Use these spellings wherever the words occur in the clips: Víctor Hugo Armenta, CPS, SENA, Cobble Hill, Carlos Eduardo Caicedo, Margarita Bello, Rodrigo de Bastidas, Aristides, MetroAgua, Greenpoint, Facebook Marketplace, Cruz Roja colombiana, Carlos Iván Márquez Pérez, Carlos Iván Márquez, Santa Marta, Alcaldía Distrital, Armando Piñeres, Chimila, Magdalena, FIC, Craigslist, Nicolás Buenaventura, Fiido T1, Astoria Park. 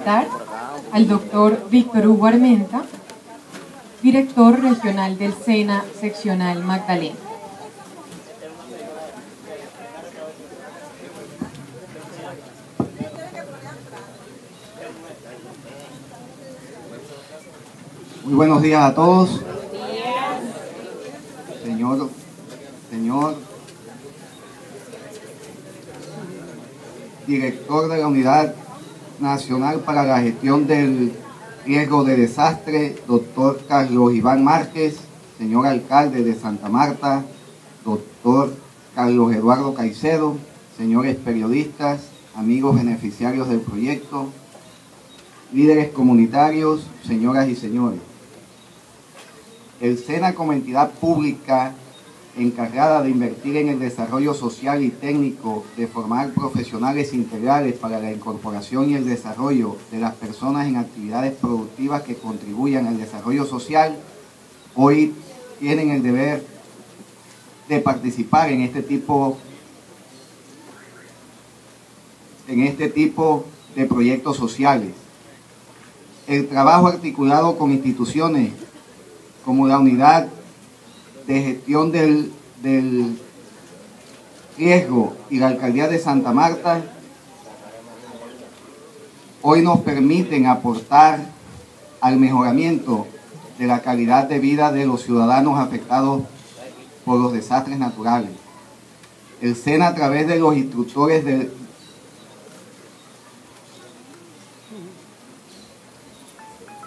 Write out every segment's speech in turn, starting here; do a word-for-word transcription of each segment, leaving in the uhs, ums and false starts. felicitar al doctor Víctor Hugo Armenta, director regional del SENA seccional Magdalena. Muy buenos días a todos. Señor, señor director de la Unidad Nacional para la Gestión del Riesgo de Desastre, doctor Carlos Iván Márquez, señor alcalde de Santa Marta, doctor Carlos Eduardo Caicedo, señores periodistas, amigos beneficiarios del proyecto, líderes comunitarios, señoras y señores. El SENA, como entidad pública encargada de invertir en el desarrollo social y técnico, de formar profesionales integrales para la incorporación y el desarrollo de las personas en actividades productivas que contribuyan al desarrollo social, hoy tienen el deber de participar en este tipo, en este tipo de proyectos sociales. El trabajo articulado con instituciones como la Unidad de Gestión del, del Riesgo y la Alcaldía de Santa Marta hoy nos permiten aportar al mejoramiento de la calidad de vida de los ciudadanos afectados por los desastres naturales. El SENA, a través de los instructores del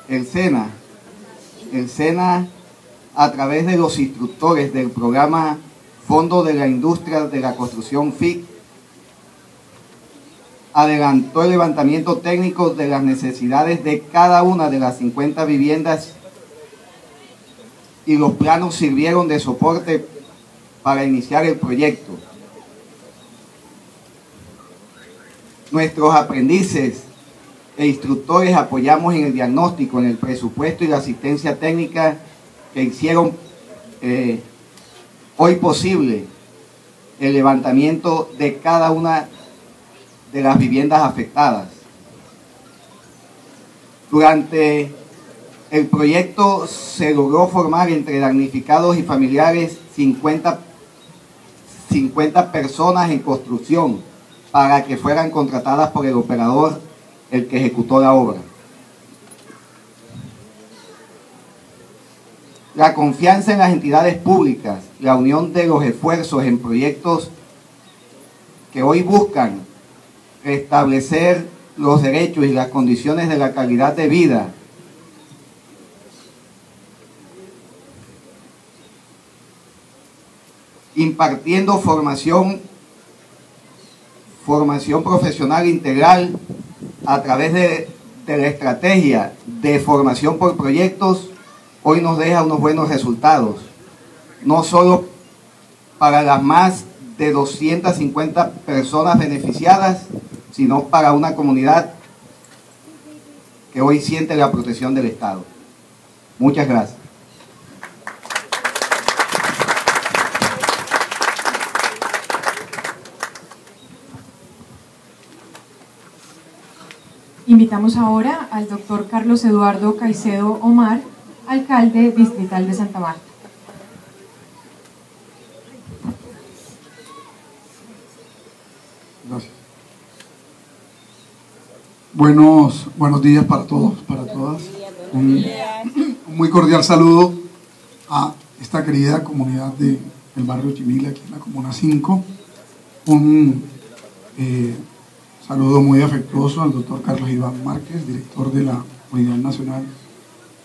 el SENA, el SENA a través de los instructores del programa Fondo de la Industria de la Construcción F I C, adelantó el levantamiento técnico de las necesidades de cada una de las cincuenta viviendas y los planos sirvieron de soporte para iniciar el proyecto. Nuestros aprendices e instructores apoyamos en el diagnóstico, en el presupuesto y la asistencia técnica que hicieron eh, hoy posible el levantamiento de cada una de las viviendas afectadas. Durante el proyecto se logró formar entre damnificados y familiares cincuenta, cincuenta personas en construcción para que fueran contratadas por el operador, el que ejecutó la obra. La confianza en las entidades públicas, la unión de los esfuerzos en proyectos que hoy buscan restablecer los derechos y las condiciones de la calidad de vida impartiendo formación, formación profesional integral a través de, de la estrategia de formación por proyectos, hoy nos deja unos buenos resultados, no solo para las más de doscientas cincuenta personas beneficiadas, sino para una comunidad que hoy siente la protección del Estado. Muchas gracias. Invitamos ahora al doctor Carlos Eduardo Caicedo Omar, alcalde distrital de Santa Marta. Gracias. Buenos, buenos días para todos, para todas. Un, un muy cordial saludo a esta querida comunidad de, del barrio Chimila, aquí en la Comuna cinco. Un eh, saludo muy afectuoso al doctor Carlos Iván Márquez, director de la Unidad Nacional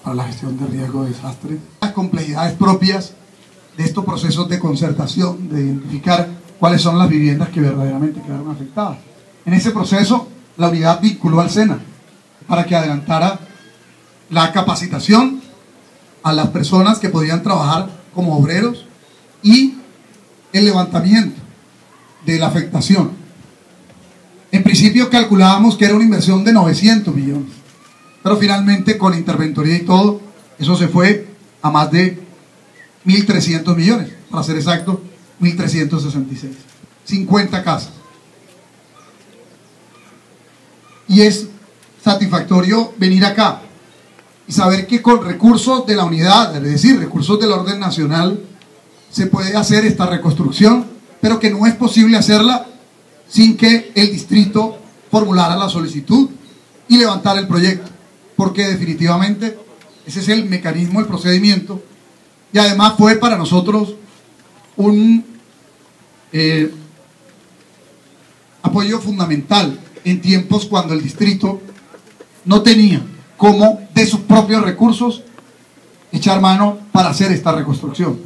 para la Gestión de Riesgo de Desastre. Las complejidades propias de estos procesos de concertación, de identificar cuáles son las viviendas que verdaderamente quedaron afectadas. En ese proceso, la unidad vinculó al SENA para que adelantara la capacitación a las personas que podían trabajar como obreros y el levantamiento de la afectación. En principio calculábamos que era una inversión de novecientos millones. Pero finalmente, con interventoría y todo, eso se fue a más de mil trescientos millones, para ser exacto, mil trescientos sesenta y seis. cincuenta casas. Y es satisfactorio venir acá y saber que con recursos de la unidad, es decir, recursos del orden nacional, se puede hacer esta reconstrucción, pero que no es posible hacerla sin que el distrito formulara la solicitud y levantara el proyecto, porque definitivamente ese es el mecanismo, el procedimiento, y además fue para nosotros un eh, apoyo fundamental en tiempos cuando el distrito no tenía cómo de sus propios recursos echar mano para hacer esta reconstrucción.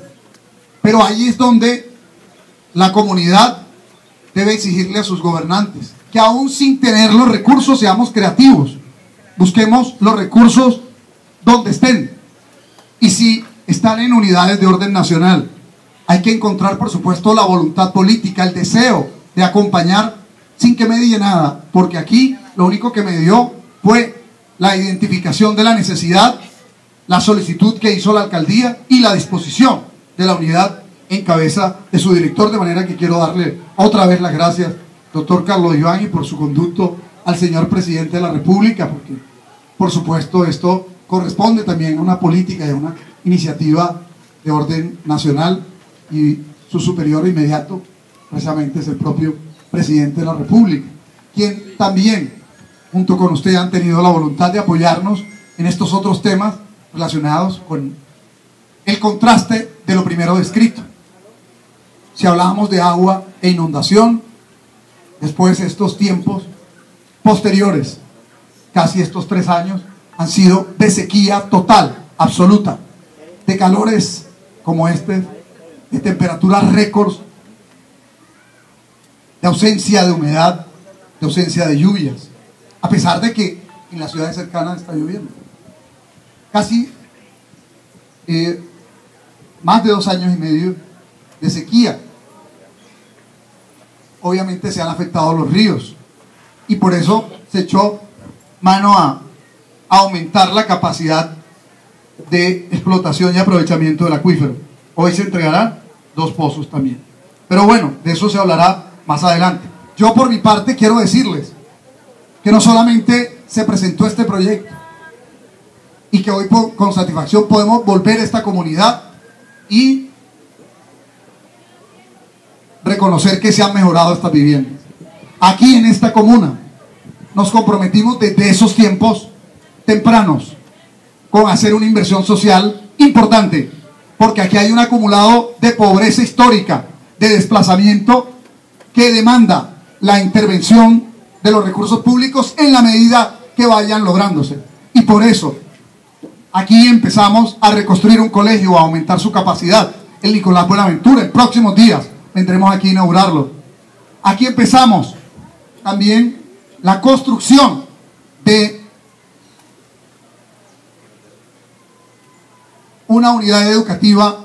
Pero ahí es donde la comunidad debe exigirle a sus gobernantes que aún sin tener los recursos seamos creativos, busquemos los recursos donde estén, y si están en unidades de orden nacional hay que encontrar por supuesto la voluntad política, el deseo de acompañar sin que me diga nada, porque aquí lo único que me dio fue la identificación de la necesidad, la solicitud que hizo la alcaldía y la disposición de la unidad en cabeza de su director, de manera que quiero darle otra vez las gracias, doctor Carlos Iván, y por su conducto al señor presidente de la República, porque por supuesto esto corresponde también a una política y a una iniciativa de orden nacional, y su superior inmediato precisamente es el propio presidente de la República, quien también junto con usted han tenido la voluntad de apoyarnos en estos otros temas relacionados con el contraste de lo primero descrito. Si hablábamos de agua e inundación, después estos tiempos posteriores, casi estos tres años, han sido de sequía total, absoluta, de calores como este, de temperaturas récords, de ausencia de humedad, de ausencia de lluvias, a pesar de que en las ciudades cercanas está lloviendo. Casi eh, más de dos años y medio de sequía. Obviamente se han afectado los ríos y por eso se echó mano a aumentar la capacidad de explotación y aprovechamiento del acuífero. Hoy se entregarán dos pozos también, pero bueno, de eso se hablará más adelante. Yo por mi parte quiero decirles que no solamente se presentó este proyecto y que hoy con satisfacción podemos volver a esta comunidad y reconocer que se han mejorado estas viviendas. Aquí en esta comuna nos comprometimos desde esos tiempos tempranos con hacer una inversión social importante, porque aquí hay un acumulado de pobreza histórica, de desplazamiento, que demanda la intervención de los recursos públicos en la medida que vayan lográndose. Y por eso aquí empezamos a reconstruir un colegio, a aumentar su capacidad, el Nicolás Buenaventura. En próximos días vendremos aquí a inaugurarlo. Aquí empezamos también la construcción de una unidad educativa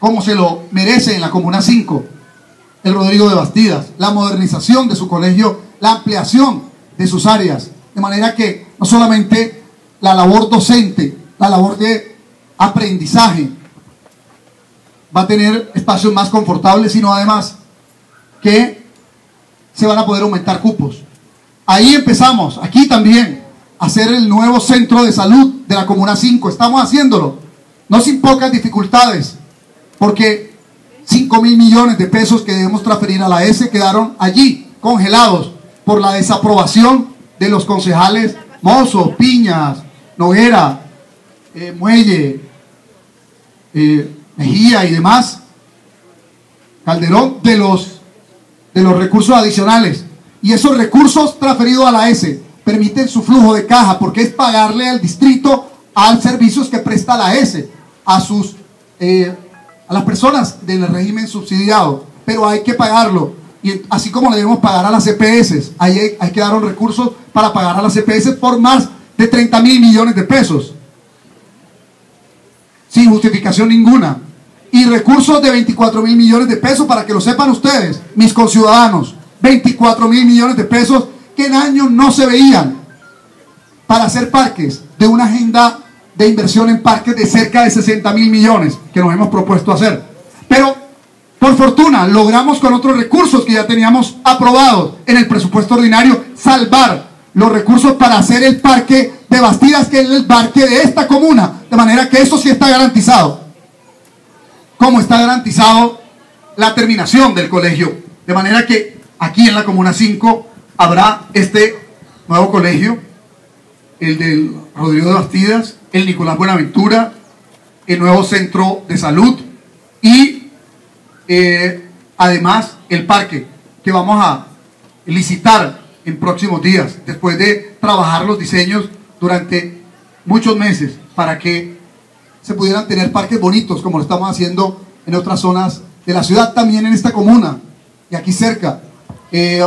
como se lo merece en la Comuna cinco, el Rodrigo de Bastidas, la modernización de su colegio, la ampliación de sus áreas, de manera que no solamente la labor docente, la labor de aprendizaje va a tener espacios más confortables, sino además que se van a poder aumentar cupos. Ahí empezamos, aquí también, a hacer el nuevo centro de salud de la Comuna cinco. Estamos haciéndolo, no sin pocas dificultades, porque cinco mil millones de pesos que debemos transferir a la S quedaron allí congelados por la desaprobación de los concejales Mozo, Piñas, Noguera, eh, Muelle, eh, Mejía y demás, Calderón, de los, de los recursos adicionales. Y esos recursos transferidos a la S permiten su flujo de caja, porque es pagarle al distrito a servicios que presta la S, a sus eh, a las personas del régimen subsidiado, pero hay que pagarlo, y así como le debemos pagar a las C P S, ahí hay, hay que dar los recursos para pagar a las C P S por más de treinta mil millones de pesos, sin justificación ninguna, y recursos de veinticuatro mil millones de pesos, para que lo sepan ustedes, mis conciudadanos, veinticuatro mil millones de pesos que en años no se veían, para hacer parques, de una agenda de inversión en parques de cerca de sesenta mil millones que nos hemos propuesto hacer. Pero por fortuna logramos, con otros recursos que ya teníamos aprobados en el presupuesto ordinario, salvar los recursos para hacer el parque de Bastidas, que es el parque de esta comuna, de manera que eso sí está garantizado, como está garantizado la terminación del colegio, de manera que aquí en la comuna cinco habrá este nuevo colegio, el del Rodrigo de Bastidas, el Nicolás Buenaventura, el nuevo centro de salud y eh, además el parque que vamos a licitar en próximos días, después de trabajar los diseños durante muchos meses para que se pudieran tener parques bonitos como lo estamos haciendo en otras zonas de la ciudad, también en esta comuna y aquí cerca. Eh,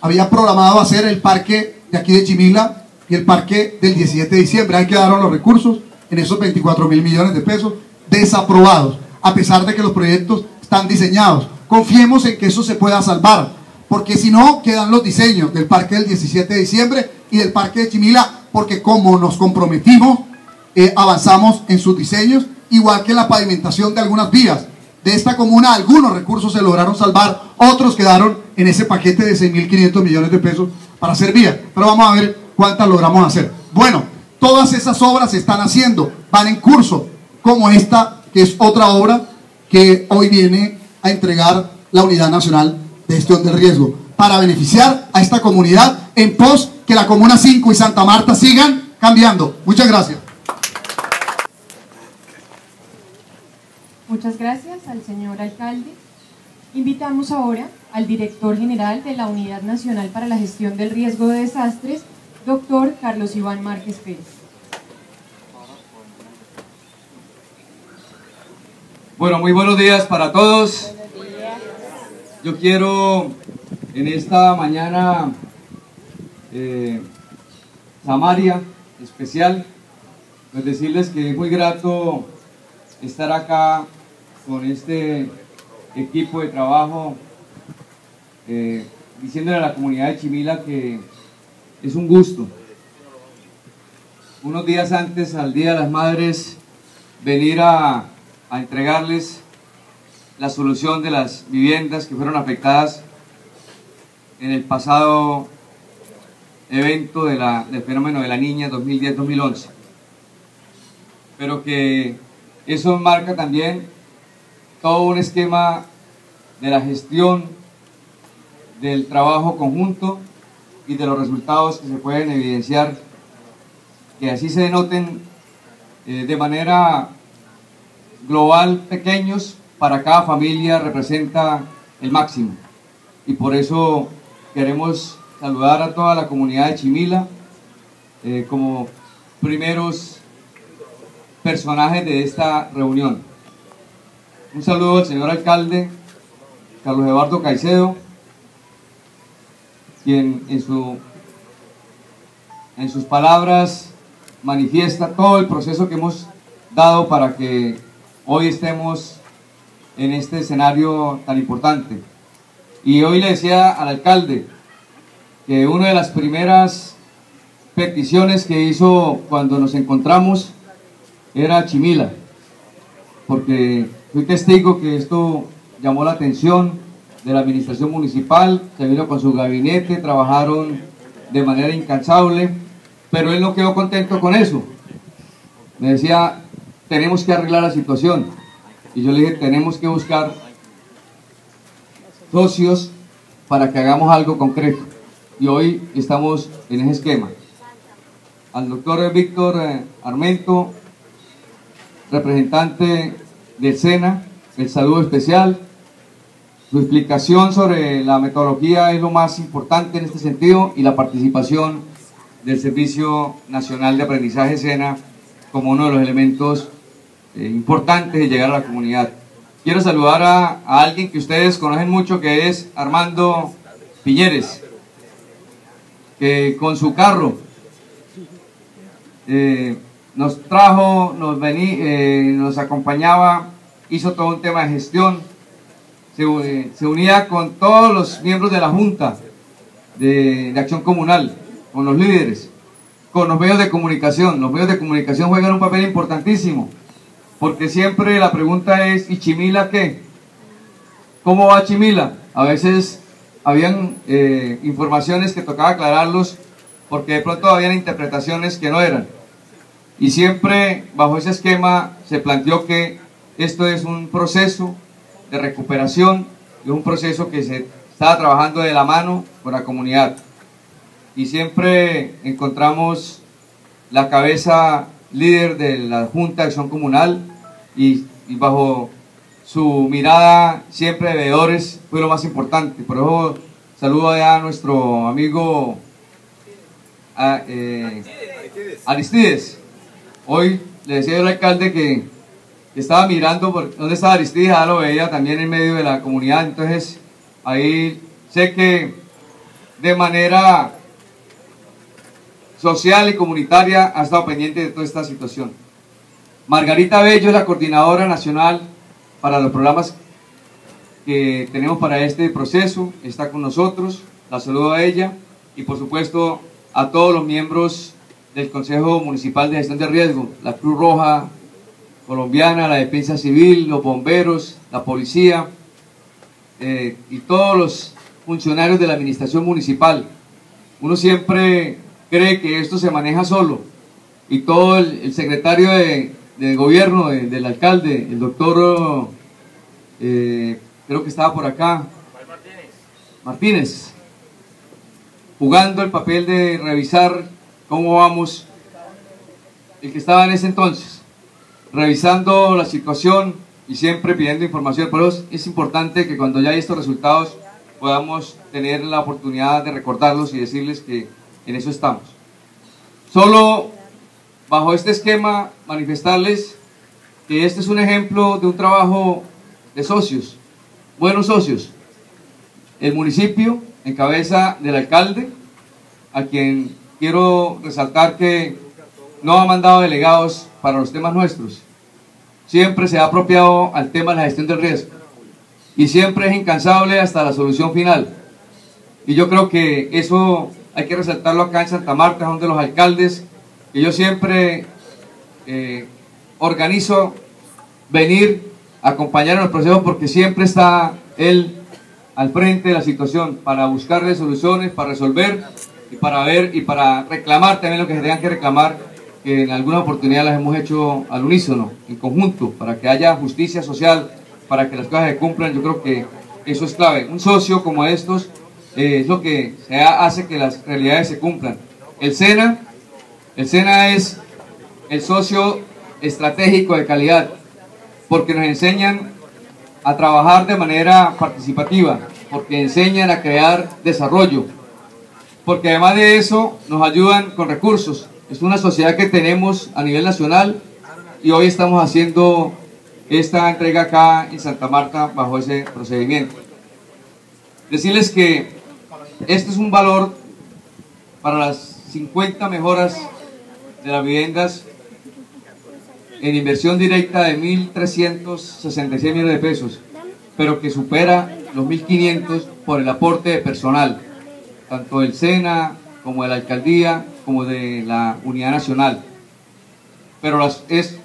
había programado hacer el parque de aquí de Chimila y el parque del diecisiete de diciembre, ahí quedaron los recursos en esos veinticuatro mil millones de pesos desaprobados, a pesar de que los proyectos están diseñados. Confiemos en que eso se pueda salvar, porque si no, quedan los diseños del parque del diecisiete de diciembre y del parque de Chimila, porque como nos comprometimos, eh, avanzamos en sus diseños, igual que en la pavimentación de algunas vías de esta comuna. Algunos recursos se lograron salvar, otros quedaron en ese paquete de seis mil quinientos millones de pesos para hacer vías, pero vamos a ver cuántas logramos hacer. Bueno, todas esas obras se están haciendo, van en curso, como esta, que es otra obra que hoy viene a entregar la Unidad Nacional de Gestión del Riesgo, para beneficiar a esta comunidad en pos que la Comuna cinco y Santa Marta sigan cambiando. Muchas gracias. Muchas gracias al señor alcalde. Invitamos ahora al director general de la Unidad Nacional para la Gestión del Riesgo de Desastres, doctor Carlos Iván Márquez Pérez. Bueno, muy buenos días para todos. Yo quiero en esta mañana eh, Samaria especial, pues decirles que es muy grato estar acá con este equipo de trabajo, eh, diciéndole a la comunidad de Chimila que es un gusto. Unos días antes al Día de las Madres, venir a, a entregarles la solución de las viviendas que fueron afectadas en el pasado evento de la, del fenómeno de la niña dos mil diez dos mil once, pero que eso marca también todo un esquema de la gestión, del trabajo conjunto y de los resultados que se pueden evidenciar, que así se denoten eh, de manera global pequeños, para cada familia representa el máximo, y por eso queremos saludar a toda la comunidad de Chimila eh, como primeros personajes de esta reunión. Un saludo al señor alcalde Carlos Eduardo Caicedo, quien en, su, en sus palabras manifiesta todo el proceso que hemos dado para que hoy estemos en este escenario tan importante. Y hoy le decía al alcalde que una de las primeras peticiones que hizo cuando nos encontramos era Chimila, porque fui testigo que esto llamó la atención de la administración municipal, se vino con su gabinete, trabajaron de manera incansable, pero él no quedó contento con eso. Me decía, tenemos que arreglar la situación. Y yo le dije, tenemos que buscar socios para que hagamos algo concreto. Y hoy estamos en ese esquema. Al doctor Víctor Armenta, representante del SENA, el saludo especial. Su explicación sobre la metodología es lo más importante en este sentido, y la participación del Servicio Nacional de Aprendizaje SENA como uno de los elementos Eh, importante de llegar a la comunidad. Quiero saludar a, a alguien que ustedes conocen mucho, que es Armando Piñeres, que con su carro eh, nos trajo, nos, vení, eh, nos acompañaba, hizo todo un tema de gestión, se, eh, se unía con todos los miembros de la Junta de, de Acción Comunal, con los líderes, con los medios de comunicación. Los medios de comunicación juegan un papel importantísimo, porque siempre la pregunta es, ¿y Chimila qué? ¿Cómo va Chimila? A veces habían eh, informaciones que tocaba aclararlos porque de pronto habían interpretaciones que no eran. Y siempre bajo ese esquema se planteó que esto es un proceso de recuperación, es un proceso que se estaba trabajando de la mano con la comunidad. Y siempre encontramos la cabeza líder de la Junta de Acción Comunal y, y bajo su mirada siempre de veedores fue lo más importante. Por eso saludo a nuestro amigo a, eh, Aristides. Hoy le decía al alcalde que, que estaba mirando por dónde estaba Aristides, ya lo veía también en medio de la comunidad. Entonces ahí sé que de manera social y comunitaria ha estado pendiente de toda esta situación. Margarita Bello es la coordinadora nacional para los programas que tenemos para este proceso, está con nosotros, la saludo a ella y por supuesto a todos los miembros del Consejo Municipal de Gestión de Riesgo, la Cruz Roja colombiana, la Defensa Civil, los bomberos, la policía eh, y todos los funcionarios de la administración municipal. Uno siempre cree que esto se maneja solo y todo el, el secretario de, de gobierno, de, del alcalde, el doctor, eh, creo que estaba por acá, Martínez. Martínez, jugando el papel de revisar cómo vamos, el que estaba en ese entonces, revisando la situación y siempre pidiendo información. Por eso es importante que cuando ya hay estos resultados podamos tener la oportunidad de recordarlos y decirles que en eso estamos. Solo bajo este esquema manifestarles que este es un ejemplo de un trabajo de socios, buenos socios. El municipio en cabeza del alcalde, a quien quiero resaltar que no ha mandado delegados para los temas nuestros. Siempre se ha apropiado al tema de la gestión del riesgo y siempre es incansable hasta la solución final. Y yo creo que eso hay que resaltarlo acá en Santa Marta, donde los alcaldes, que yo siempre eh, organizo venir a acompañar en los procesos porque siempre está él al frente de la situación para buscarle soluciones, para resolver y para ver y para reclamar también lo que se tengan que reclamar, que en alguna oportunidad las hemos hecho al unísono, en conjunto, para que haya justicia social, para que las cosas se cumplan. Yo creo que eso es clave. Un socio como estos Eh, es lo que se hace que las realidades se cumplan. El SENA, el SENA es el socio estratégico de calidad, porque nos enseñan a trabajar de manera participativa, porque enseñan a crear desarrollo, porque además de eso nos ayudan con recursos. Es una sociedad que tenemos a nivel nacional y hoy estamos haciendo esta entrega acá en Santa Marta bajo ese procedimiento. Decirles que este es un valor para las cincuenta mejoras de las viviendas en inversión directa de mil trescientos sesenta y seis millones de pesos, pero que supera los mil quinientos por el aporte de personal, tanto del SENA como de la alcaldía, como de la unidad nacional. Pero las, es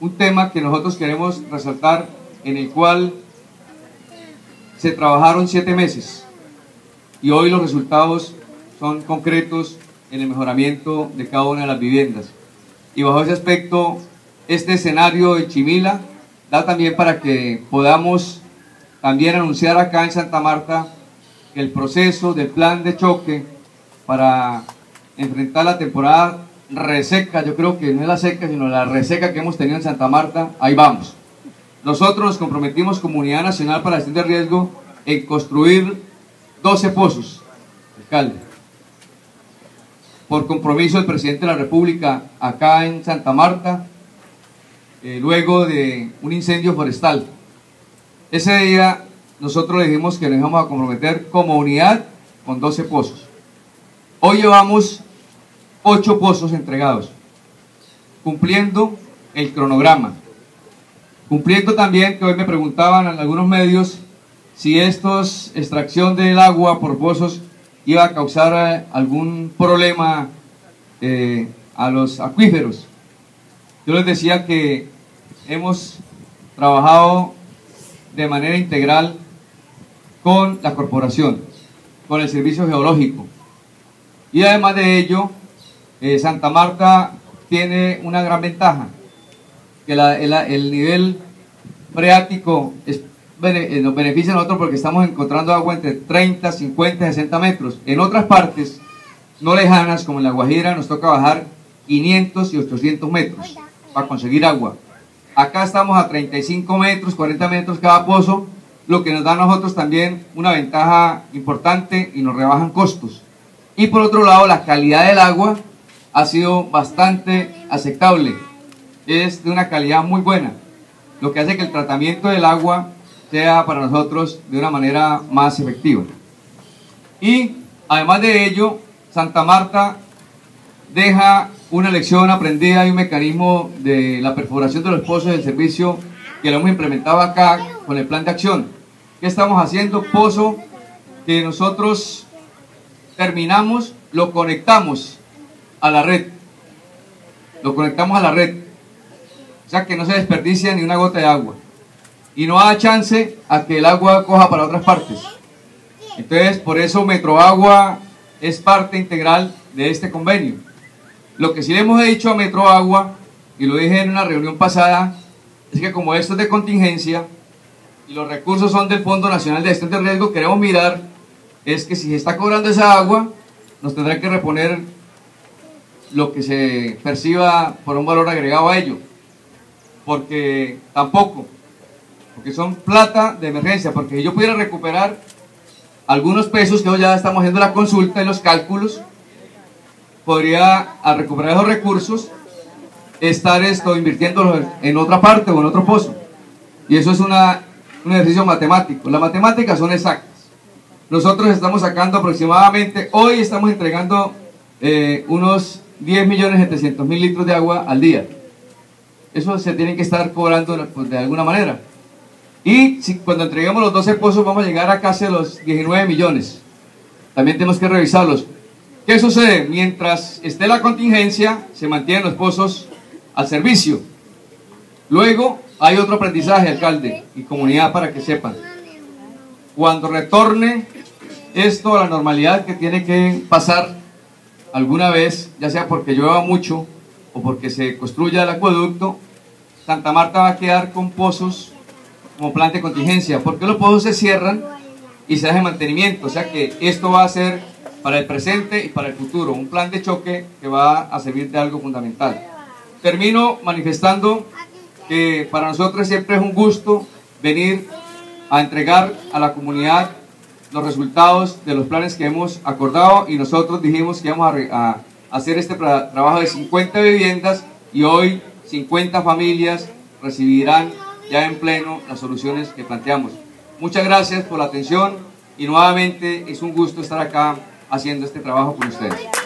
un tema que nosotros queremos resaltar, en el cual se trabajaron siete meses. Y hoy los resultados son concretos en el mejoramiento de cada una de las viviendas. Y bajo ese aspecto, este escenario de Chimila da también para que podamos también anunciar acá en Santa Marta el proceso del plan de choque para enfrentar la temporada reseca. Yo creo que no es la seca, sino la reseca que hemos tenido en Santa Marta. Ahí vamos. Nosotros nos comprometimos como Unidad Nacional para la Gestión de Riesgo en construir doce pozos, alcalde, por compromiso del presidente de la República acá en Santa Marta, eh, luego de un incendio forestal. Ese día nosotros le dijimos que nos íbamos a comprometer como unidad con doce pozos. Hoy llevamos ocho pozos entregados, cumpliendo el cronograma. Cumpliendo también, que hoy me preguntaban en algunos medios, si esta extracción del agua por pozos iba a causar algún problema eh, a los acuíferos. Yo les decía que hemos trabajado de manera integral con la corporación, con el servicio geológico, Y además de ello, eh, Santa Marta tiene una gran ventaja, que la, el, el nivel freático es, bene, nos beneficia a nosotros porque estamos encontrando agua entre treinta, cincuenta, sesenta metros. En otras partes no lejanas, como en La Guajira, nos toca bajar quinientos y ochocientos metros para conseguir agua. Acá estamos a treinta y cinco metros, cuarenta metros cada pozo, lo que nos da a nosotros también una ventaja importante y nos rebajan costos. Y por otro lado, la calidad del agua ha sido bastante aceptable, es de una calidad muy buena, lo que hace que el tratamiento del agua sea para nosotros de una manera más efectiva. Y además de ello, Santa Marta deja una lección aprendida y un mecanismo de la perforación de los pozos del servicio que lo hemos implementado acá con el plan de acción. ¿Qué estamos haciendo? Pozo que nosotros terminamos, lo conectamos a la red, lo conectamos a la red, o sea que no se desperdicia ni una gota de agua y no da chance a que el agua coja para otras partes. Entonces, por eso MetroAgua es parte integral de este convenio. Lo que sí le hemos dicho a MetroAgua, y lo dije en una reunión pasada, es que como esto es de contingencia y los recursos son del Fondo Nacional de Gestión de Riesgo, queremos mirar es que si se está cobrando esa agua, nos tendrán que reponer lo que se perciba por un valor agregado a ello, porque tampoco, porque son plata de emergencia, porque si yo pudiera recuperar algunos pesos que hoy ya estamos haciendo la consulta y los cálculos, podría al recuperar esos recursos estar esto invirtiéndolos en otra parte o en otro pozo, y eso es una, un ejercicio matemático. Las matemáticas son exactas. Nosotros estamos sacando aproximadamente, hoy estamos entregando Eh, unos diez millones setecientos mil litros de agua al día. Eso se tiene que estar cobrando de alguna manera. Y si, cuando entreguemos los doce pozos, vamos a llegar a casi los diecinueve millones. También tenemos que revisarlos. ¿Qué sucede? Mientras esté la contingencia, se mantienen los pozos al servicio. Luego hay otro aprendizaje, alcalde y comunidad, para que sepan. Cuando retorne esto a la normalidad que tiene que pasar alguna vez, ya sea porque llueva mucho o porque se construya el acueducto, Santa Marta va a quedar con pozos como plan de contingencia, porque los pozos se cierran y se hace mantenimiento, o sea que esto va a ser para el presente y para el futuro, un plan de choque que va a servir de algo fundamental. Termino manifestando que para nosotros siempre es un gusto venir a entregar a la comunidad los resultados de los planes que hemos acordado, y nosotros dijimos que íbamos a, a hacer este tra trabajo de cincuenta viviendas, y hoy cincuenta familias recibirán ya en pleno las soluciones que planteamos. Muchas gracias por la atención y nuevamente es un gusto estar acá haciendo este trabajo con ustedes.